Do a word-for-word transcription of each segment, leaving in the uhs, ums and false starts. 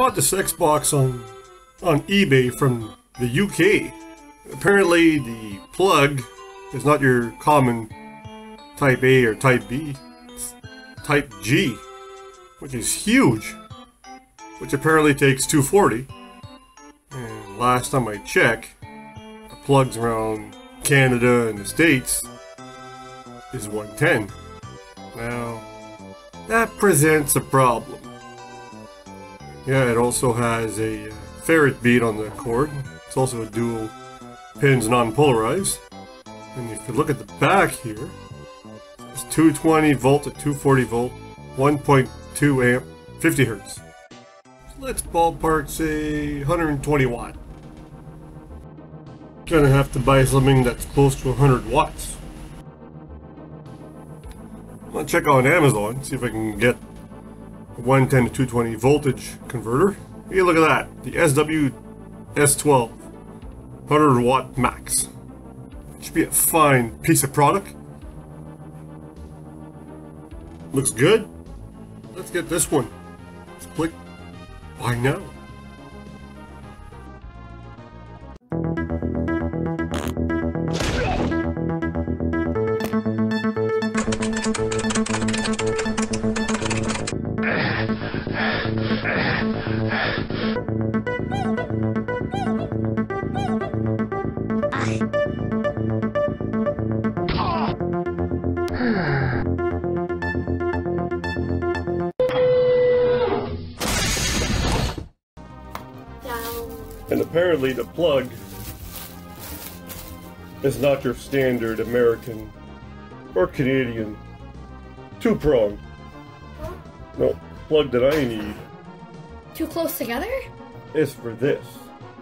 bought this Xbox on on eBay from the U K. Apparently the plug is not your common type A or type B, it's type G, which is huge, which apparently takes two forty. And last time I checked, the plugs around Canada and the States is one ten. Now, that presents a problem. Yeah, it also has a ferrite bead on the cord. It's also a dual pins non-polarized. And if you look at the back here, it's two twenty volt to two forty volt, one point two amp, fifty hertz. So let's ballpark say one hundred twenty watt. Gonna have to buy something that's close to one hundred watts. I'm gonna check on Amazon, see if I can get a one ten to two twenty voltage converter. Hey, look at that, the S W S twelve, one hundred watt max. Should be a fine piece of product. Looks good. Let's get this one. Let's click buy now. And apparently the plug is not your standard American or Canadian two-prong. Huh? No, the plug that I need. Too close together? Is for this.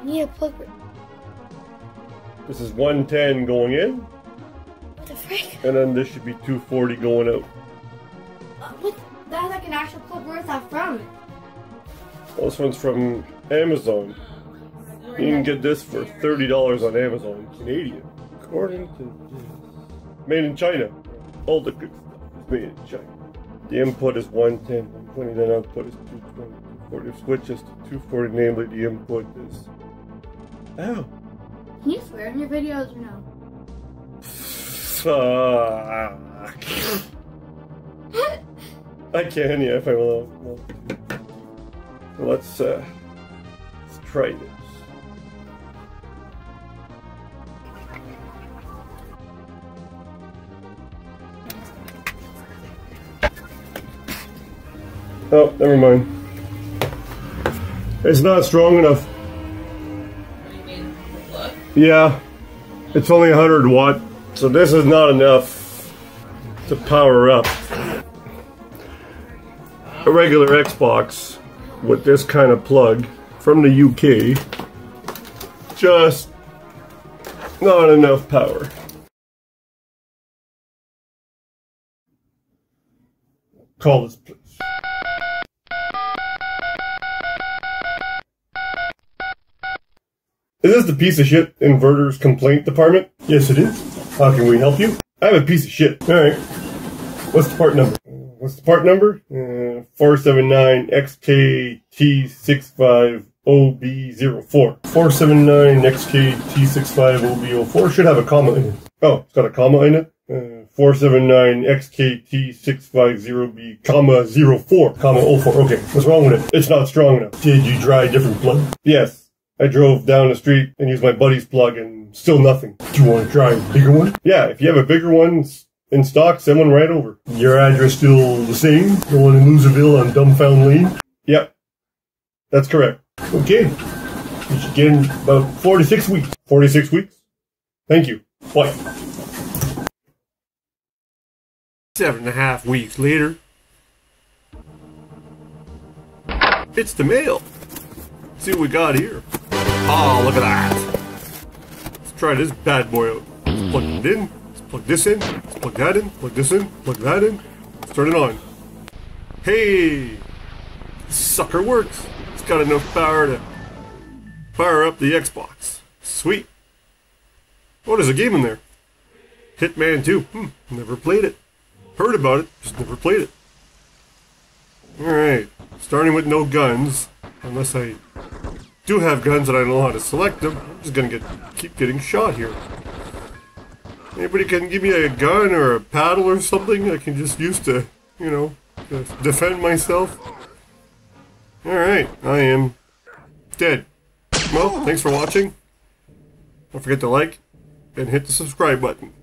I need a plug for... This is one ten going in. What the frick? And then this should be two forty going out. Uh, what? That's like an actual plug. Where is that from? Well, this one's from Amazon. You can get this for thirty dollars on Amazon, Canadian. According to this. Made in China. All the good stuff is made in China. The input is one ten, one twenty, then output is two twenty. The switch is to two forty, namely the input is... Ow! Can you swear in your videos or no? Fuck. I can, yeah, if I will. Well, let's, uh, let's try this. Oh, never mind. It's not strong enough. What do you mean? What? Yeah. It's only one hundred watt, so this is not enough to power up a regular Xbox with this kind of plug from the U K. Just not enough power. Call this place. Is this the piece of shit inverters complaint department? Yes, it is. How can we help you? I'm a piece of shit. Alright. What's the part number? What's the part number? Uh, four seven nine X K T six five zero B zero four. four seven nine X K T six five zero B zero four should have a comma in it. Oh, it's got a comma in it? Uh, four seven nine X K T six five zero B, comma zero four, comma zero four. Okay, what's wrong with it? It's not strong enough. Did you try a different plug? Yes. I drove down the street and used my buddy's plug and still nothing. Do you want to try a bigger one? Yeah, if you have a bigger one in stock, send one right over. Your address still the same? The one in Loserville on Dumbfound Lane? Yep. That's correct. Okay. You should get in about forty-six weeks. forty-six weeks? Thank you. Bye. Seven and a half weeks later. It's the mail. Let's see what we got here. Oh, look at that. Let's try this bad boy out. Let's plug it in. Let's plug this in. Let's plug that in. Plug this in. Plug that in. Let's turn it on. Hey! Sucker works. It's got enough power to fire up the Xbox. Sweet. Oh, there's a game in there. Hitman two. Hmm, never played it. Heard about it, just never played it. Alright. Starting with no guns. Unless I do have guns and I don't know how to select them, I'm just gonna get keep getting shot here. Anybody can give me a gun or a paddle or something I can just use to, you know, defend myself? Alright, I am dead. Well, thanks for watching. Don't forget to like and hit the subscribe button.